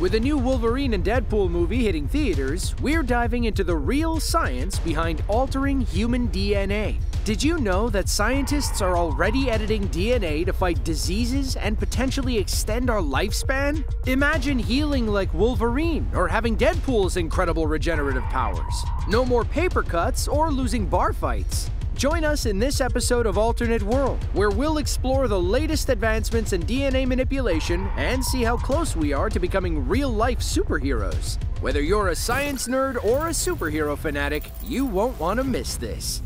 With a new Wolverine and Deadpool movie hitting theaters, we're diving into the real science behind altering human DNA. Did you know that scientists are already editing DNA to fight diseases and potentially extend our lifespan? Imagine healing like Wolverine or having Deadpool's incredible regenerative powers. No more paper cuts or losing bar fights. Join us in this episode of Alternate World, where we'll explore the latest advancements in DNA manipulation and see how close we are to becoming real-life superheroes. Whether you're a science nerd or a superhero fanatic, you won't want to miss this.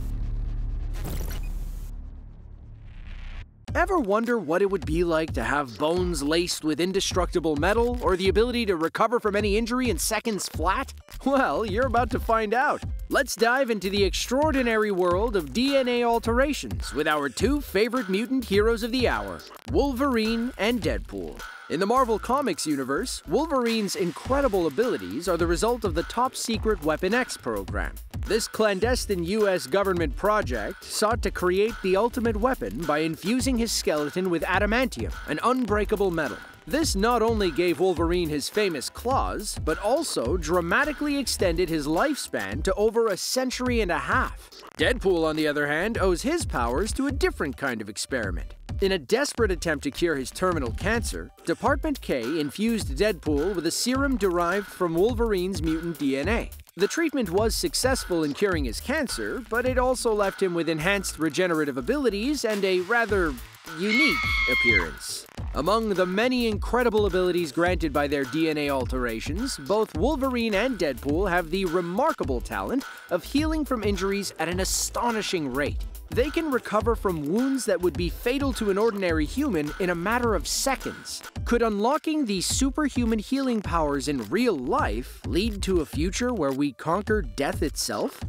Ever wonder what it would be like to have bones laced with indestructible metal or the ability to recover from any injury in seconds flat? Well, you're about to find out. Let's dive into the extraordinary world of DNA alterations with our two favorite mutant heroes of the hour, Wolverine and Deadpool. In the Marvel Comics universe, Wolverine's incredible abilities are the result of the top-secret Weapon X program. This clandestine U.S. government project sought to create the ultimate weapon by infusing his skeleton with adamantium, an unbreakable metal. This not only gave Wolverine his famous claws, but also dramatically extended his lifespan to over a century and a half. Deadpool, on the other hand, owes his powers to a different kind of experiment. In a desperate attempt to cure his terminal cancer, Department K infused Deadpool with a serum derived from Wolverine's mutant DNA. The treatment was successful in curing his cancer, but it also left him with enhanced regenerative abilities and a rather unique appearance. Among the many incredible abilities granted by their DNA alterations, both Wolverine and Deadpool have the remarkable talent of healing from injuries at an astonishing rate. They can recover from wounds that would be fatal to an ordinary human in a matter of seconds. Could unlocking these superhuman healing powers in real life lead to a future where we conquer death itself?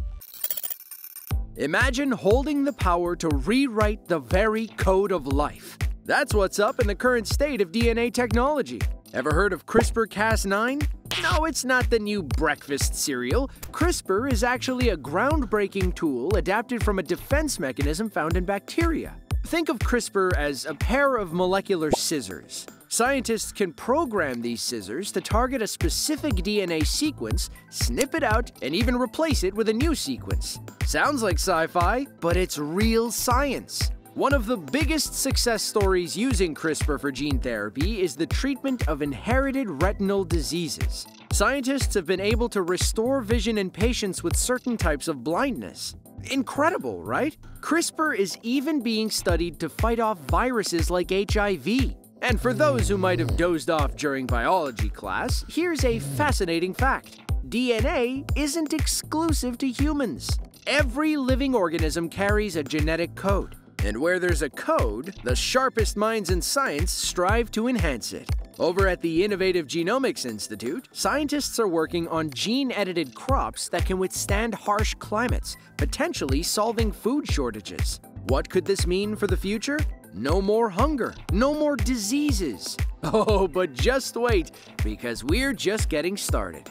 Imagine holding the power to rewrite the very code of life. That's what's up in the current state of DNA technology. Ever heard of CRISPR-Cas9? No, it's not the new breakfast cereal. CRISPR is actually a groundbreaking tool adapted from a defense mechanism found in bacteria. Think of CRISPR as a pair of molecular scissors. Scientists can program these scissors to target a specific DNA sequence, snip it out, and even replace it with a new sequence. Sounds like sci-fi, but it's real science. One of the biggest success stories using CRISPR for gene therapy is the treatment of inherited retinal diseases. Scientists have been able to restore vision in patients with certain types of blindness. Incredible, right? CRISPR is even being studied to fight off viruses like HIV. And for those who might have dozed off during biology class, here's a fascinating fact. DNA isn't exclusive to humans. Every living organism carries a genetic code. And where there's a code, the sharpest minds in science strive to enhance it. Over at the Innovative Genomics Institute, scientists are working on gene-edited crops that can withstand harsh climates, potentially solving food shortages. What could this mean for the future? No more hunger, no more diseases. Oh, but just wait, because we're just getting started.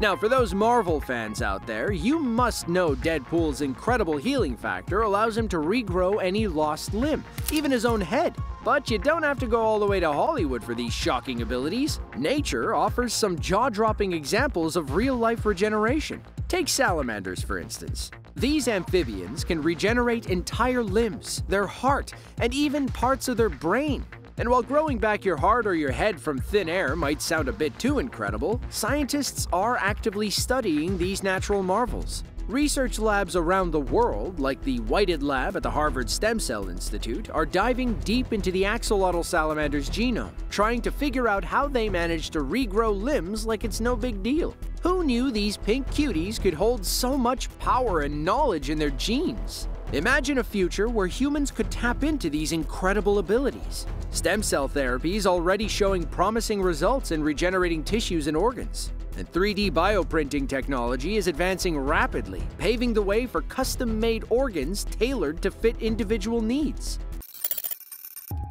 Now, for those Marvel fans out there, you must know Deadpool's incredible healing factor allows him to regrow any lost limb, even his own head. But you don't have to go all the way to Hollywood for these shocking abilities. Nature offers some jaw-dropping examples of real-life regeneration. Take salamanders, for instance. These amphibians can regenerate entire limbs, their heart, and even parts of their brain. And while growing back your heart or your head from thin air might sound a bit too incredible, scientists are actively studying these natural marvels. Research labs around the world, like the Whited Lab at the Harvard Stem Cell Institute, are diving deep into the axolotl salamander's genome, trying to figure out how they manage to regrow limbs like it's no big deal. Who knew these pink cuties could hold so much power and knowledge in their genes? Imagine a future where humans could tap into these incredible abilities. Stem cell therapy is already showing promising results in regenerating tissues and organs. And 3D bioprinting technology is advancing rapidly, paving the way for custom-made organs tailored to fit individual needs.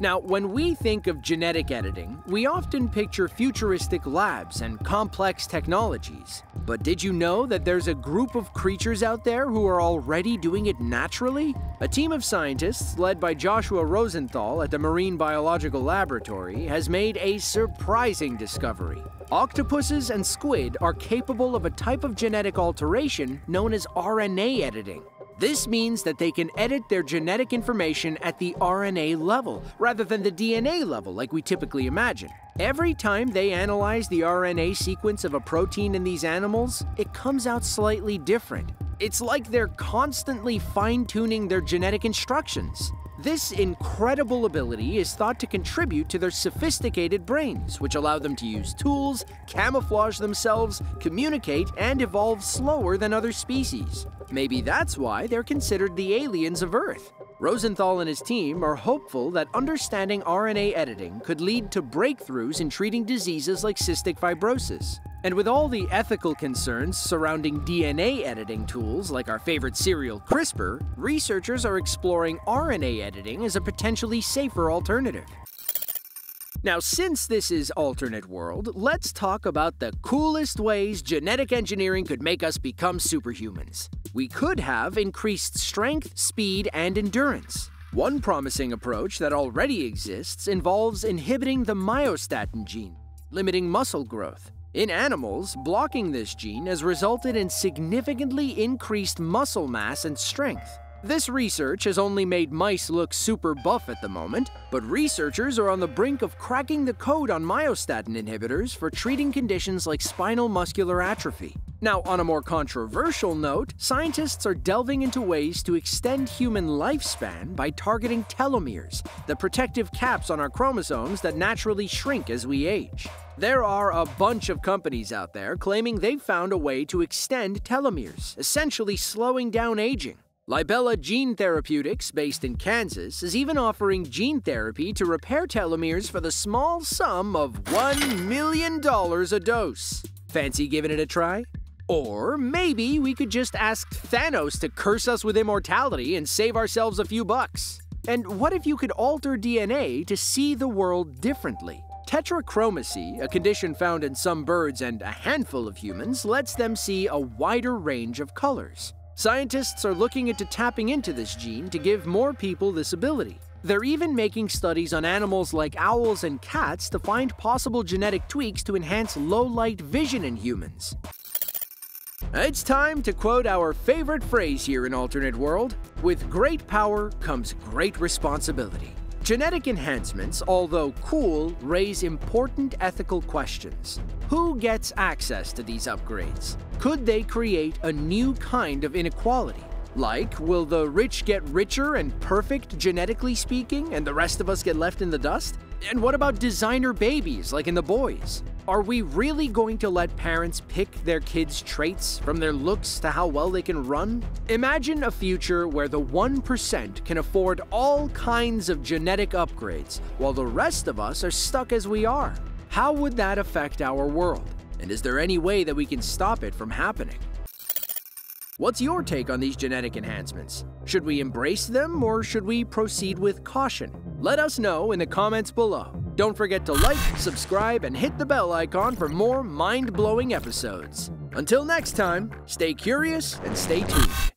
Now, when we think of genetic editing, we often picture futuristic labs and complex technologies. But did you know that there's a group of creatures out there who are already doing it naturally? A team of scientists, led by Joshua Rosenthal at the Marine Biological Laboratory, has made a surprising discovery. Octopuses and squid are capable of a type of genetic alteration known as RNA editing. This means that they can edit their genetic information at the RNA level, rather than the DNA level like we typically imagine. Every time they analyze the RNA sequence of a protein in these animals, it comes out slightly different. It's like they're constantly fine-tuning their genetic instructions. This incredible ability is thought to contribute to their sophisticated brains, which allow them to use tools, camouflage themselves, communicate, and evolve slower than other species. Maybe that's why they're considered the aliens of Earth. Rosenthal and his team are hopeful that understanding RNA editing could lead to breakthroughs in treating diseases like cystic fibrosis. And with all the ethical concerns surrounding DNA editing tools like our favorite cereal CRISPR, researchers are exploring RNA editing as a potentially safer alternative. Now, since this is Alternate World, let's talk about the coolest ways genetic engineering could make us become superhumans. We could have increased strength, speed, and endurance. One promising approach that already exists involves inhibiting the myostatin gene, limiting muscle growth. In animals, blocking this gene has resulted in significantly increased muscle mass and strength. This research has only made mice look super buff at the moment, but researchers are on the brink of cracking the code on myostatin inhibitors for treating conditions like spinal muscular atrophy. Now, on a more controversial note, scientists are delving into ways to extend human lifespan by targeting telomeres, the protective caps on our chromosomes that naturally shrink as we age. There are a bunch of companies out there claiming they've found a way to extend telomeres, essentially slowing down aging. Libella Gene Therapeutics, based in Kansas, is even offering gene therapy to repair telomeres for the small sum of $1 million a dose. Fancy giving it a try? Or maybe we could just ask Thanos to curse us with immortality and save ourselves a few bucks. And what if you could alter DNA to see the world differently? Tetrachromacy, a condition found in some birds and a handful of humans, lets them see a wider range of colors. Scientists are looking into tapping into this gene to give more people this ability. They're even making studies on animals like owls and cats to find possible genetic tweaks to enhance low-light vision in humans. It's time to quote our favorite phrase here in Alternate World, "With great power comes great responsibility." Genetic enhancements, although cool, raise important ethical questions. Who gets access to these upgrades? Could they create a new kind of inequality? Like, will the rich get richer and perfect genetically speaking, and the rest of us get left in the dust? And what about designer babies, like in The Boys? Are we really going to let parents pick their kids' traits, from their looks to how well they can run? Imagine a future where the 1% can afford all kinds of genetic upgrades, while the rest of us are stuck as we are. How would that affect our world? And is there any way that we can stop it from happening? What's your take on these genetic enhancements? Should we embrace them, or should we proceed with caution? Let us know in the comments below. Don't forget to like, subscribe, and hit the bell icon for more mind-blowing episodes. Until next time, stay curious and stay tuned.